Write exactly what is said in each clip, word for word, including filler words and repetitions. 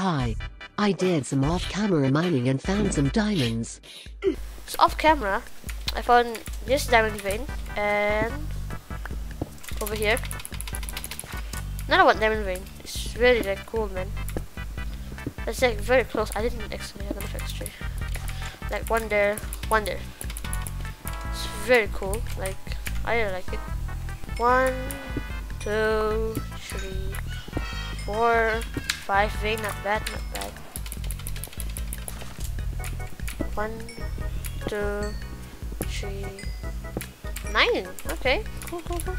Hi. I did some off-camera mining and found some diamonds. So off-camera, I found this diamond vein and over here. Another one diamond vein. It's really like cool, man. It's like very close. I didn't actually have enough extra. Like one there, one there. It's very cool. Like I really like it. One, two, three, four, five vein. Not bad. Not bad. One, two, three, nine. Okay, cool, cool, cool.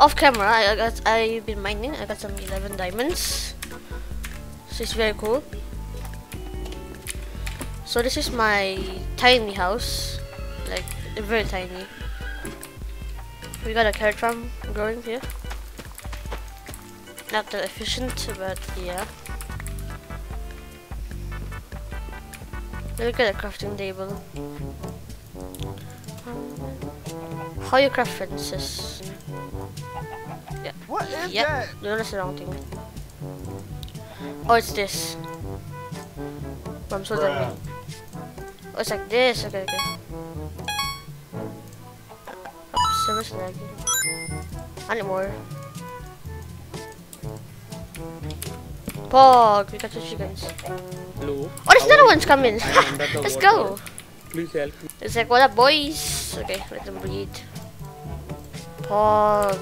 Off camera, I, I got I've been mining. I got some eleven diamonds. So it's very cool. So this is my tiny house, like very tiny. We got a carrot farm growing here. Not that efficient, but yeah. Look at the crafting table. How you craft fences? Yeah. What is yep. that? No, that's the wrong thing. Oh, it's this. I'm so done. Oh, it's like this. Okay, okay. Oh, server's lagging. I need more. Pog, we got two chickens. Hello. Oh, there's another one's coming. Let's go. Please help me. It's like, what up, boys? Okay, let them breed. Pog.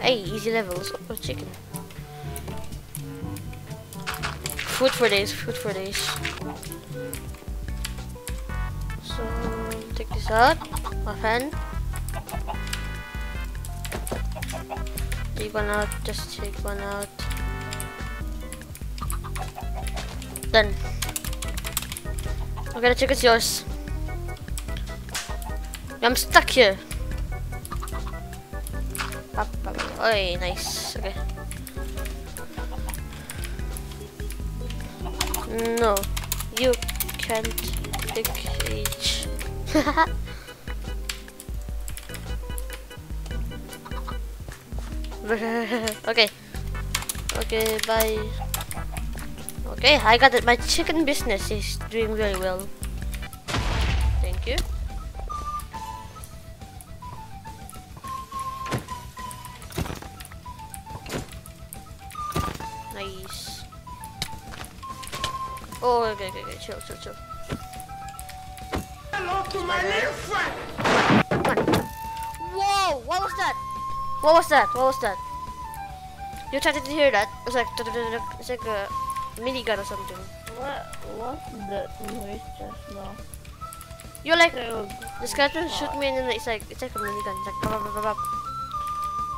Hey, easy levels. Oh, chicken. Food for days, food for days. So, take this out. Offhand. Take one out, just take one out. Done. Okay, the chicken's yours. I'm stuck here. Up, up. Oy, nice. Okay. No, you can't pick each. Okay. Okay, bye. Okay, I got it. My chicken business is doing really well. Thank you. Nice. Oh, okay, okay, okay. Chill, chill, chill. Hello to my little friend. Whoa! What was that? What was that? What was that? You tried to hear that? It's like it's like a minigun or something. What? What's that noise just now? You're like oh, the skeleton shoot me and then it's like it's like a minigun. It's like bop, bop, bop, bop.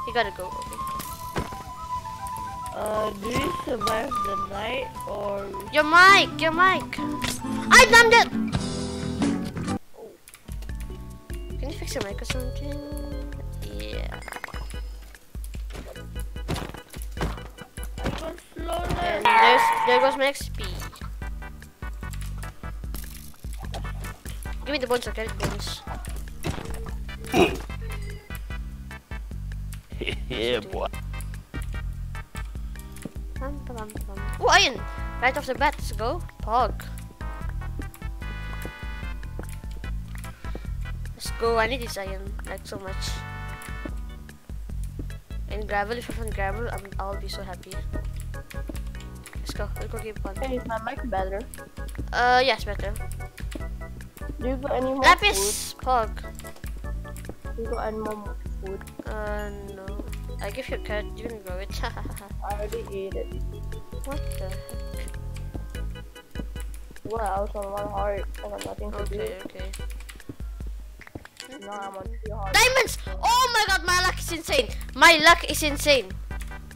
You gotta go. Okay. Uh, do you survive the night or? Your mic, your mic. I damned it. Oh. Can you fix your mic or something? Yeah. And there's, there goes my X P. Give me the bones, okay? Bones. Yeah, boy. Oh, iron! Right off the bat, let's go. Pog. Let's go, I need this iron, like so much. And gravel, if I find gravel, I'm, I'll be so happy. Let's go, let's go keep on. Hey, is my mic better? Uh, yes, better. Do you got any more Lapis! Food? Pog. Do you got any more food? Uh, no. I give you a carrot, you can grow it. I already ate it. What the heck? Well, I was on one heart and I'm nothing to okay, do. Okay, okay. No, I'm on two hearts. Diamonds! Oh my god, my luck is insane! My luck is insane!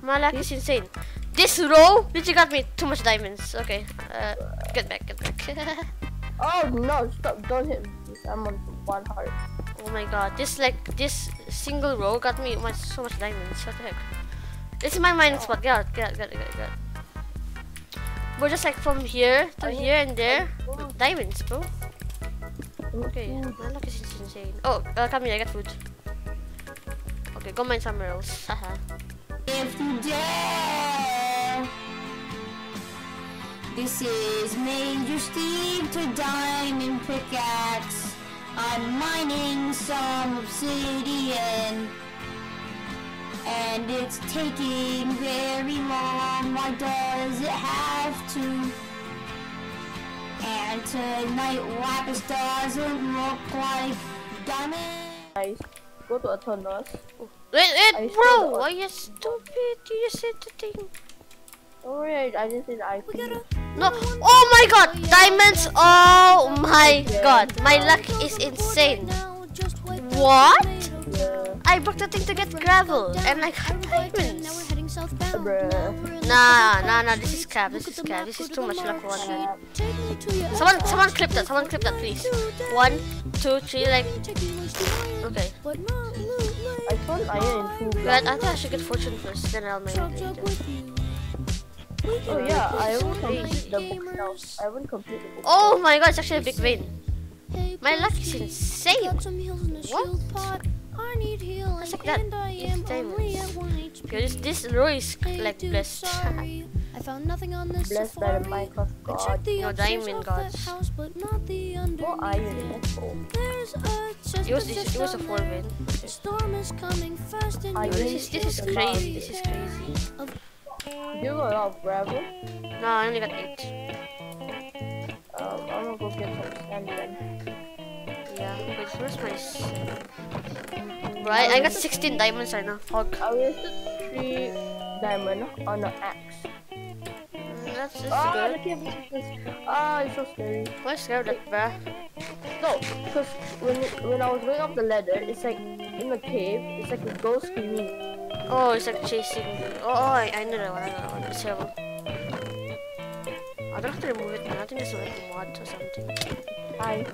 My luck is insane! This row literally got me too much diamonds. Okay, uh, get back, get back. Oh no, stop, don't hit me. I'm on one heart. Oh my god, this like this single row got me much, so much diamonds. What the heck? This is my mining spot. Get out, get out, get out, get out, get out. We're just like from here to here and there. Diamonds, bro. Okay, my luck is insane. Oh, uh, come here, I got food. Okay, go mine somewhere else. Haha. If you dare! This is Major Steve to Diamond Pickaxe. I'm mining some obsidian, and it's taking very long. Why does it have to? And tonight Lapis doesn't look like diamond. Guys, go to Athanos. Wait, wait, bro! Are you stupid? You said the thing. Alright, I just did I P. No! Oh my god! Diamonds! Oh my god! My luck is insane! What? I broke the thing to get gravel and I got diamonds! Nah, nah, nah, this is crap, this is crap, this is too much luck for one man. Someone, someone clip that, someone clip that please. One, two, three, like... Okay. I found iron in two. But I think I should get fortune first, then I'll make it later. Oh yeah, I won't complete the book now. I won't complete the book. Oh my god, it's actually a big win. My luck is insane. What? It's like that. It's diamonds. Because this row is like blessed. I found nothing on this. Blessed by the Minecraft god. No diamond gods. Oh, iron. It was it was a four win. This is this is crazy. This is crazy. You got a lot of gravel? No, I only got eight. Um, I'm gonna go get some sand then. Yeah, wait, where's my sand? Right, I, I got sixteen diamonds right now. Fuck. I wasted three diamonds on an axe. Mm, that's just oh, good. Ah, oh, it's so scary. Why scared that, bruh? No, because when, when I was going up the ladder, it's like in the cave, it's like a ghost screaming. Oh, it's like chasing me. Oh, oh I, I know that one, I know that one. It's terrible. I don't have to remove it, man. I think there's like a mod or something. Hi.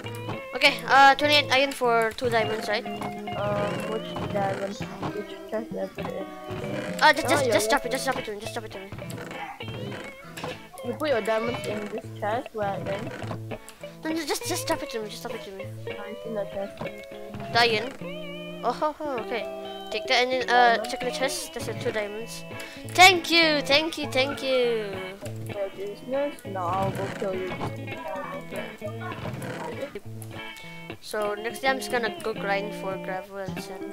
Okay, uh, twenty-eight iron for two diamonds, right? Uh, which diamond? Which chest level is? Uh, just, just, oh, just drop it, just drop it to me, just drop it to me. You put your diamonds in this chest, where then? No, no, just, just drop it to me, just drop it to me. It's in the chest. Diamond? Oh, ho, ho, okay. Take that and then uh, check the chest. That's two diamonds. Thank you, thank you, thank you. No, I'll go kill you. So next day I'm just gonna go grind for gravel and sand.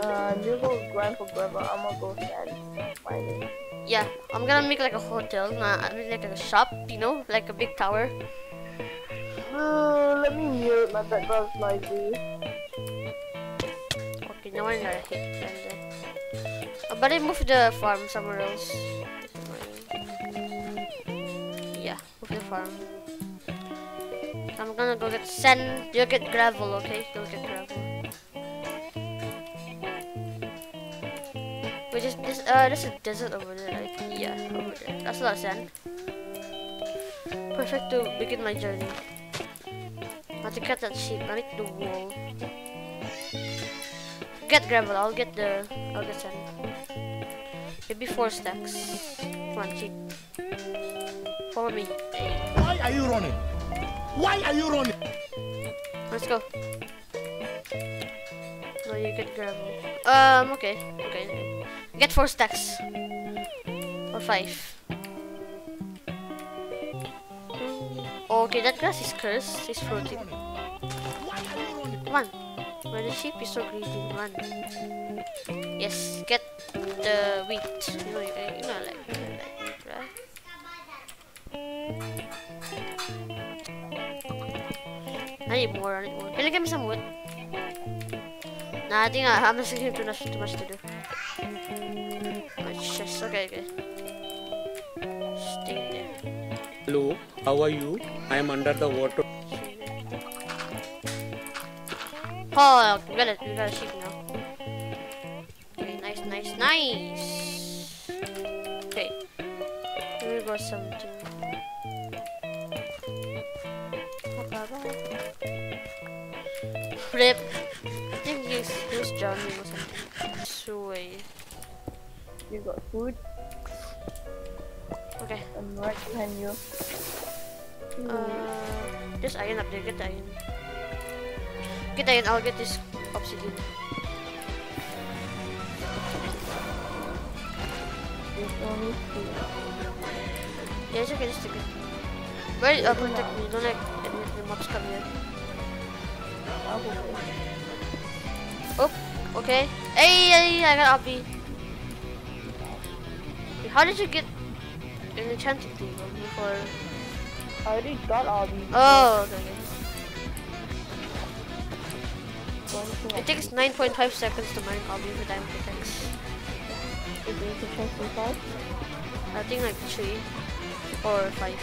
Uh, you go grind for gravel. I'm gonna go sand mining. Yeah, I'm gonna make like a hotel. Nah, I mean like a shop. You know, like a big tower. Uh, let me mute my background noise. No one got hit and, uh, but I moved the farm somewhere else. Yeah, move the farm. I'm gonna go get sand. You'll get gravel, okay? You'll get gravel. Which is this? Uh, there's a desert over there, right? Yeah, over there. That's a lot of sand. Perfect to begin my journey. I have to cut that sheep. I need the wool. Get gravel, I'll get the I'll get sand. Maybe four stacks. Come on, cheap. Follow me. Hey. Why are you running? Why are you running? Let's go. No, you get gravel. Um okay. Okay. okay. Get four stacks. Or five. Okay, that grass is cursed. It's fruiting. Come on. Where the sheep is so greedy, man. Yes, get the wheat. You know, you know, like, like, right? I need more, I need more. Can you give me some wood? Nah, I think I, I'm just giving too much, too much to do. My chest, okay, okay. Stay there. Hello, how are you? I am under the water. Oh, we got a, we got a sheep now. Okay, nice, nice, nice. Okay, here we go something. Rip. I think he's he's drowning or something. Sway. You got food. Okay. I'm right behind you. Uh, just iron up there. Get the iron. Get iron, I'll get this obsidian. Yeah, it's okay, it's okay. Right, uh, protect me, don't let the mobs come here. Oh, okay. Hey, hey, I got Obby. How did you get an enchanted thing before? I already got Obby. Oh, okay. It takes nine point five seconds to mine Obby for diamond attacks. I think like three or five.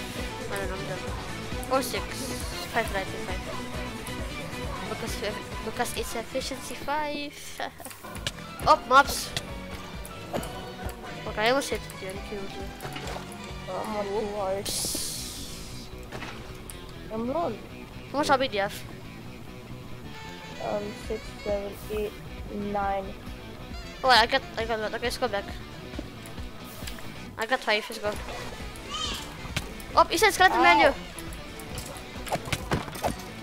I don't know. Or six. Five right to five. Because because it's efficiency five. Oh, mobs. Okay, I almost hit it and killed you. I'm too hard. I'm wrong. How much Obby do you have? Um, six, seven, eight, nine. Oh, I got, I got a lot. Okay, let's go back. I got five. Let's go. Oh, he said skeleton menu.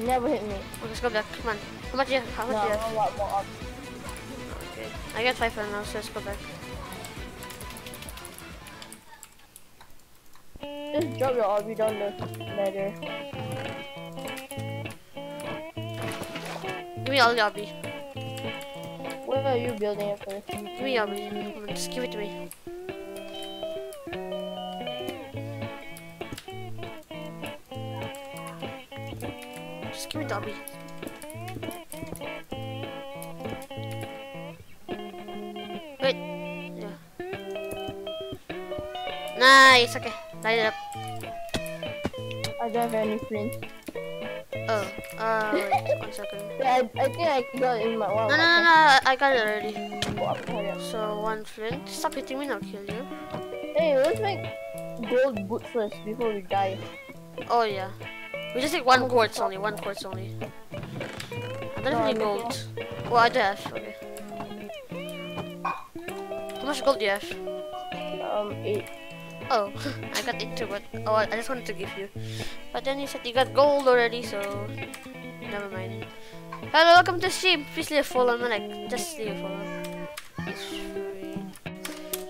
Never hit me. Okay, let's go back. Come on. How much do you have? How much no, do you have? More, more okay. I got five for now, so let's go back. Just drop your Obby down the ladder. Give me all the Obby. What are you building it for? Give me Obby. Come on, just give it to me. Just give me the Obby. Wait. Yeah. Nice, okay. Light it up. I don't have any flint. Oh, uh, wait, one second. Yeah, I, I think I got it in my wallet. No, no, no, no, I got it already. So, one flint. Stop hitting me, I'll kill you. Hey, let's make gold boot first before we die. Oh, yeah. We just take one quartz only, one quartz only. I don't have any gold. Well, I do have, okay. How much gold do you have? Um, eight. Oh, I got eight too, but oh, I just wanted to give you. But then you said you got gold already, so never mind. Hello, welcome to stream. Please leave a follow, man. Like, just leave a follow. It's free.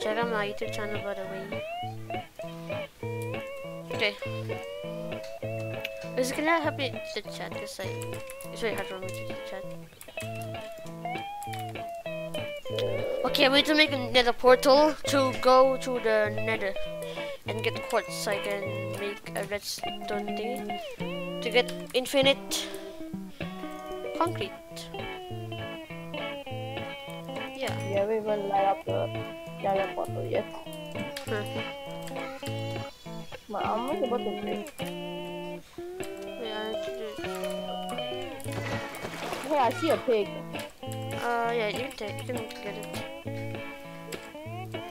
Check out my YouTube channel, by the way. Okay. Is it gonna help me to the chat? Cause I, it's very hard for me to the chat. Okay, we need to make a nether portal to go to the nether and get quartz so I can make a redstone thing to get infinite concrete. Yeah. Yeah, we will light up the nether portal yet. Huh. My armor is about to break. Hey, I see a pig. Uh, yeah, you can, you can get it.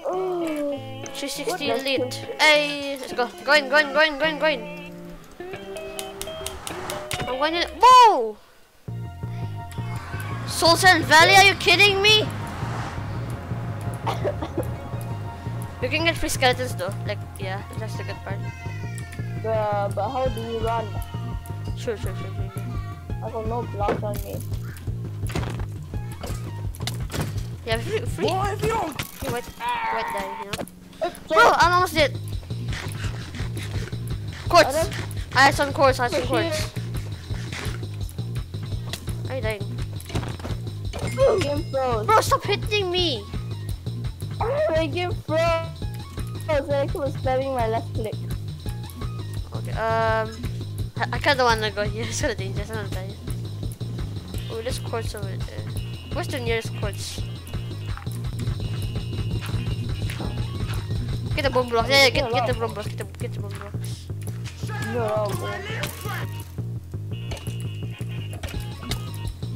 Oh, three sixty elite. Hey, let's go. Go in, go in, go in, go in, go in. I'm going in. Whoa! Soul Sand Valley, are you kidding me? You can get free skeletons though. Like, yeah, that's the good part. Uh, but how do you run? Sure, sure, sure, sure. I got no blocks on me. Yeah, free, free. Oh, if you don't, you might, you might die, you know. Bro, I'm almost dead. Quartz. I have some quartz. I have some quartz. Are you dying? Game froze. Bro, stop hitting me. My game froze. I was spamming my left click. Okay. Um. I kinda wanna go here, it's kinda dangerous, I don't die. Oh, there's quartz over there. Where's the nearest quartz? Get the bone blocks, yeah, yeah, get, get the bone blocks, get the, get the bone blocks. No, man.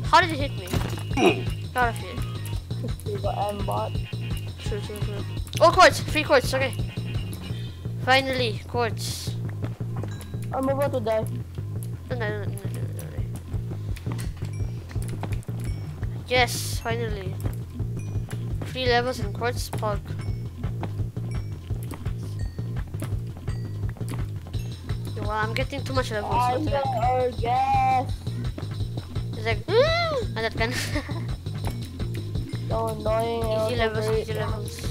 How did it hit me? Out of here. You got aimbot. Sure, sure, sure. Oh, quartz! Free quartz, okay. Finally, quartz. I'm about to die. No, no, no, no, no, no. Yes, finally. Three levels in quartz park. Wow, I'm getting too much levels. Oh, yeah, oh yes. It's like, and that kind. So annoying. Easy levels, easy levels.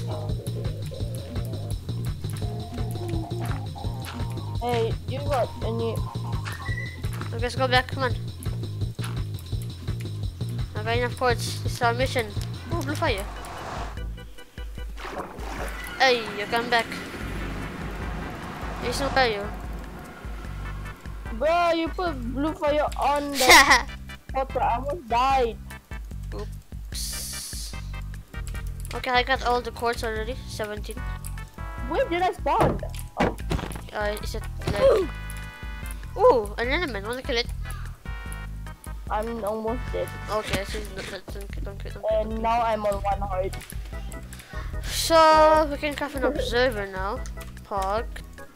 Hey, you got any... Okay, let's go back, come on. I've got enough quartz, it's our mission. Oh, blue fire. Hey, you come back. It's not fire. Bro, you put blue fire on the water, I almost died. Oops. Okay, I got all the quartz already, seventeen. Where did I spawn? Oh. Uh, is it like... Ooh, an element, wanna kill it? I'm almost dead. Okay, this is not bad. Don't kill it. And now I'm on one heart. So, we can craft an observer now. Pog.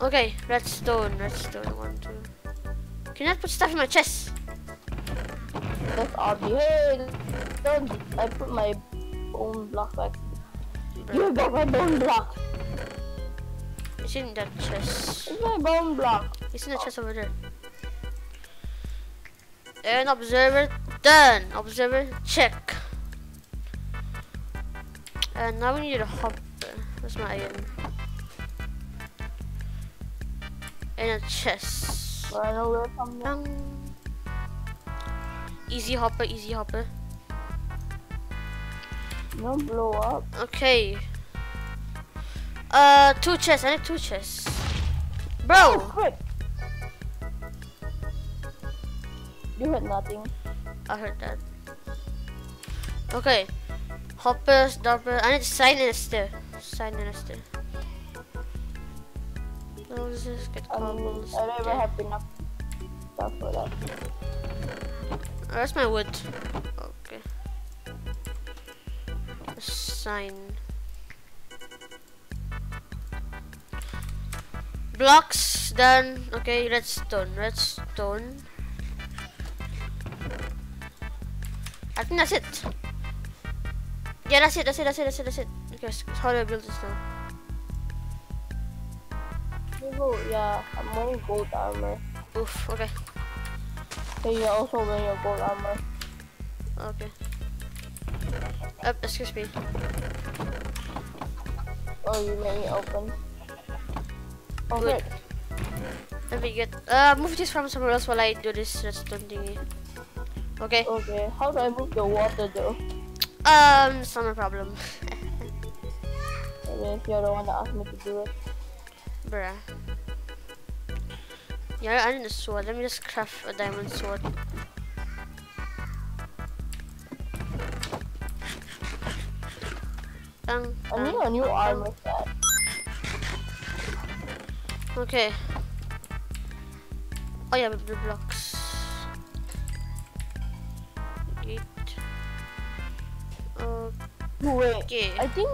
Okay, redstone, redstone, one, two. Can I put stuff in my chest? That's obvious. Hey, don't. I put my bone block back. You got my bone block. It's in that chest. It's my bone block. It's in the chest over there. And observer done. Observer check. And now we need a hopper. That's my iron. And a chest. Um, easy hopper, easy hopper. No blow up. Okay. Uh, two chests. I need two chests. Bro. Oh, quick. You heard nothing. I heard that. Okay. Hoppers, double. I need sign in a stair. Sign in a stair. Roses, get cobbles. I don't ever have enough stuff for that. Where's my wood? Okay. Sign. Blocks done. Okay, redstone, redstone. I think that's it. Yeah, that's it, that's it, that's it, that's it, that's it. Okay, so how do I build this now? Yeah, I'm wearing gold armor. Oof, okay. So you're also wearing your gold armor. Okay. Oh, excuse me. Oh, you made me open. Oh, good. Let me get... Uh, move this from somewhere else while I do this redstone thingy. Okay. Okay, how do I move the water though? Um, it's not a problem. Okay, if you're the one that asked me to do it. Bruh. Yeah, I need a sword. Let me just craft a diamond sword. Um, I need a new armor set. Okay. Oh yeah, the blocks. Wait, okay. I think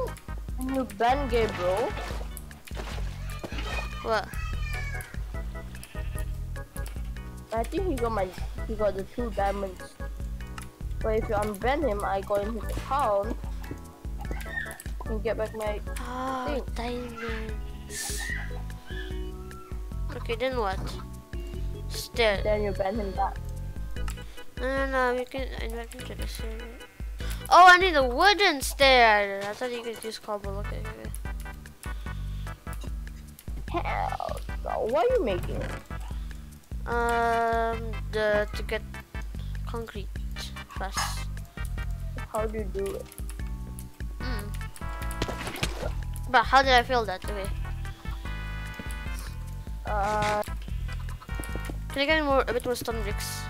you ban gay, bro. What? I think he got my he got the two diamonds. But if you unban him, I go into the town and get back my oh, thing. Diamonds. Okay, then what? Still. Then you ban him back. No, no, no. We can invite him to the server. Oh, I need a wooden stair. I thought you could use cobble. Okay, okay. Hell, what are you making? Um, the to get concrete fast. How do you do it? Hmm. But how did I feel that? Okay. Uh. Can I get more a bit more stone bricks?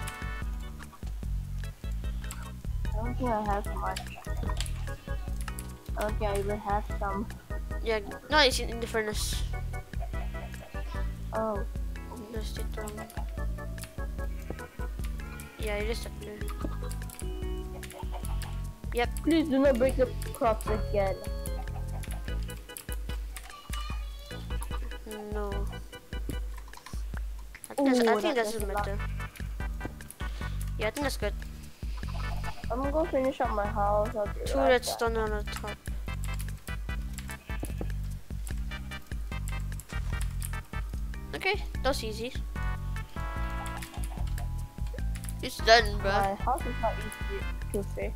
I don't think I have much. I don't think I even have some. Yeah, no, it's in the furnace. Oh. Just it down. Yeah, it is up there. Yep. Please do not break the crops again. No. I think, Ooh, I think that doesn't matter. Yeah, I think that's good. I'm gonna go finish up my house. Two redstone on the top. Okay, that's easy. It's done, bro. My house is not easy to fix.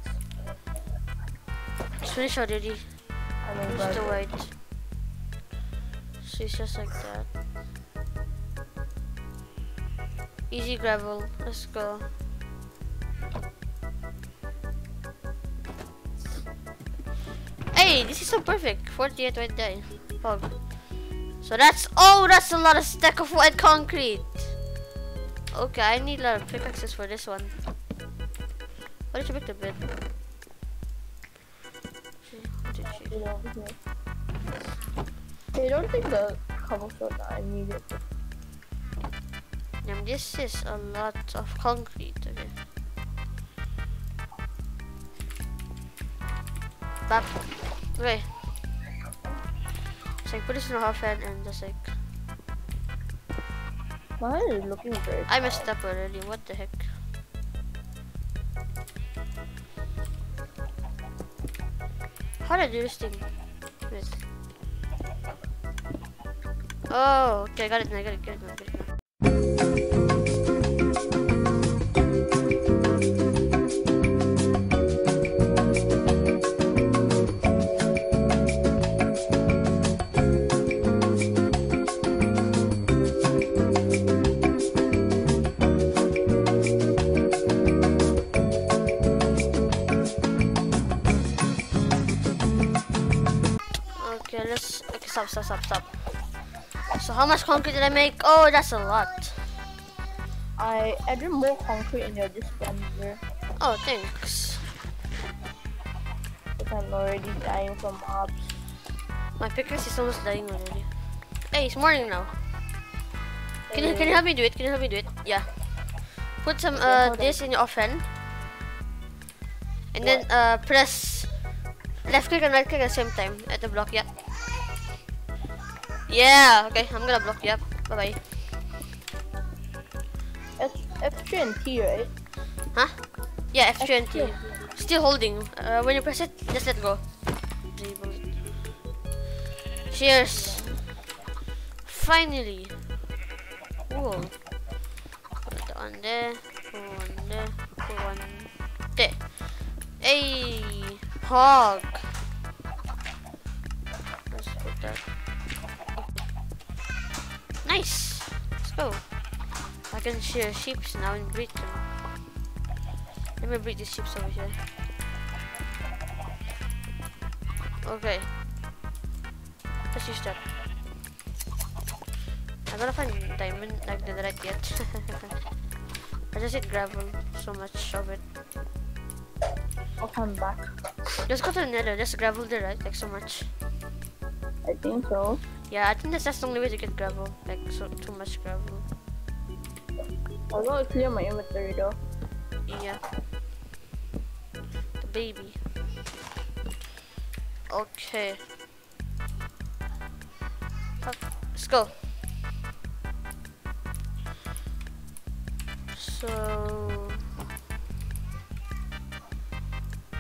It's finished already. Use the white. So it's just like that. Easy gravel. Let's go. Hey, this is so perfect. forty-eight white die. Pog. So that's oh, that's a lot of stack of white concrete. Okay, I need a lot of pickaxes for this one. Why did you make the bed? No, no. I don't think the cobblestone I needed. Um, this is a lot of concrete. Okay. Bap. Okay. Just like put this in a half hand and just like. Why are you looking very bad? I messed up already. What the heck? How did I do this thing? Wait. Oh, okay, I got it now, I got it, got it, got it, got it. Stop, stop, stop, stop. So how much concrete did I make? Oh, that's a lot. I added more concrete in your dispenser. Oh, thanks. But I'm already dying from mobs. My pickaxe is almost dying already. Hey, it's morning now. Can hey. you can you help me do it? Can you help me do it? Yeah. Put some uh this in your offhand. And what? then uh press left click and right click at the same time at the block, yeah. Yeah, okay, I'm gonna block you up. Bye bye. F F three and T, right? Huh? Yeah, F three and T. Still holding. Uh, when you press it, just let go. Cheers! Finally! Whoa. Put on there, put on there, put on there. Hey! Hog! Let's put that. Nice! Let's go. I can shear sheep now and breed them. Let me breed these sheep over here. Okay. Let's use that. I gotta find diamond like the right yet. I just eat gravel so much of it. I'll come back. Let's go to the nether. There's gravel there, right? Like so much. I think so. Yeah, I think that's just the only way to get gravel. Like, so too much gravel. I'm gonna clear my inventory though. Yeah. The baby. Okay. Let's go. So.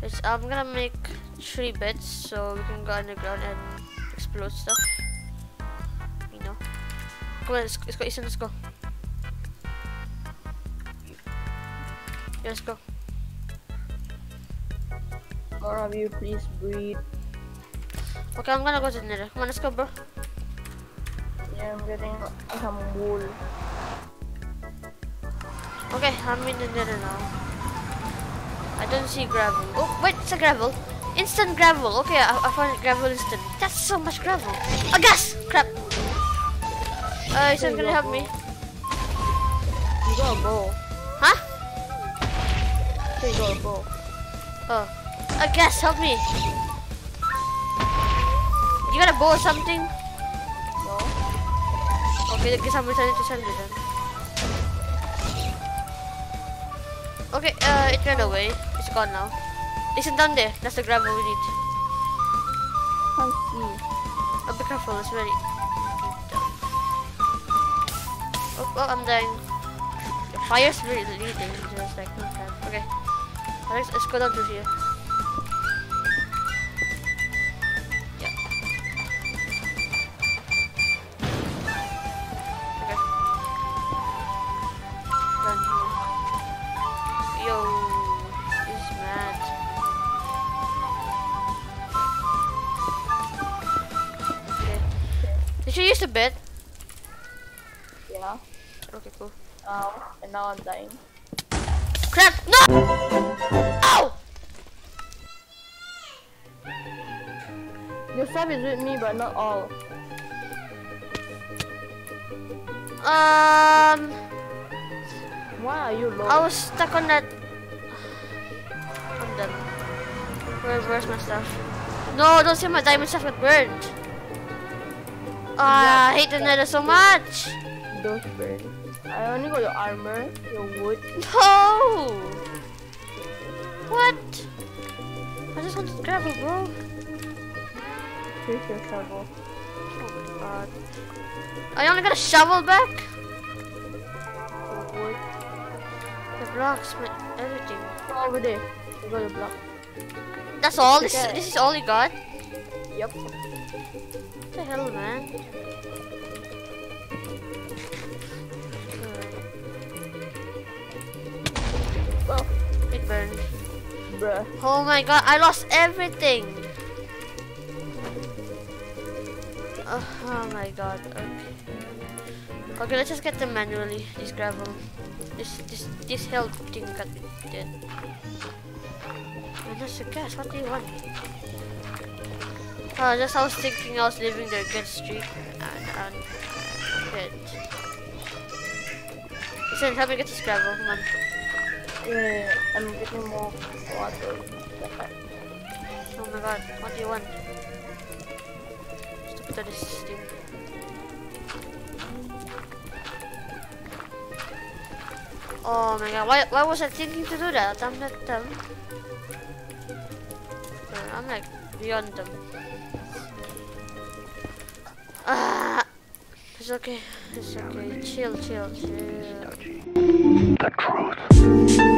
It's, I'm gonna make three beds so we can go underground and explode stuff. Come on, let's, let's go, Ethan, let's go. Yeah, let's go. More of you, please breathe. Okay, I'm gonna go to the nether. Come on, let's go, bro. Yeah, I'm getting some wool. Okay, I'm in the nether now. I don't see gravel. Oh, wait, it's a gravel. Instant gravel. Okay, I, I found gravel instant. That's so much gravel. Oh, gas! Crap. Uh, Ethan, can you help me? You got a bow. Huh? You got a bow. Oh. I guess, help me. You got a bow or something? No. Okay, I guess I'm returning to send it then. Okay, uh, it ran away. It's gone now. It's down there. That's the gravel we need. Can't see. Oh, be careful, it's very... Oh, oh, I'm dying. The fire's really leading, just like no time. Okay, let's, let's go down to here. Yeah. Okay. Down here. Yo, it's mad. Okay. Did you use the bed? Okay, cool. now, and now I'm dying. Crap! No! Ow! Your sub is with me, but not all. Um. Why are you low? I was stuck on that. I'm done. Where, where's my stuff? No, don't say my diamond stuff got burned. Oh, I hate the nether so much. Don't burn. I only got your armor, your wood. No! What? I just wanted gravel, bro. Here's your shovel. Oh my god. I only got a shovel back? The wood. The blocks, but everything. Go over there. You got a block. That's all? This, this is all you got? Yep. What the hell, man? Oh, it burned. Bruh. Oh my god, I lost everything. Oh, oh my god. Okay. Okay, let's just get them manually. This gravel. This this this hell thing got me dead. And that's a gas. What do you want? Oh, just I was thinking I was living their good streak and and dead. Listen, help me get this gravel. Come on. Yeah, I'm getting more water. Oh my god, what do you want? Just to put on this thing. Oh my god, why, why was I thinking to do that? I'm not dumb. I'm like beyond them. Ah, it's okay, it's okay. Chill, chill, chill. The truth.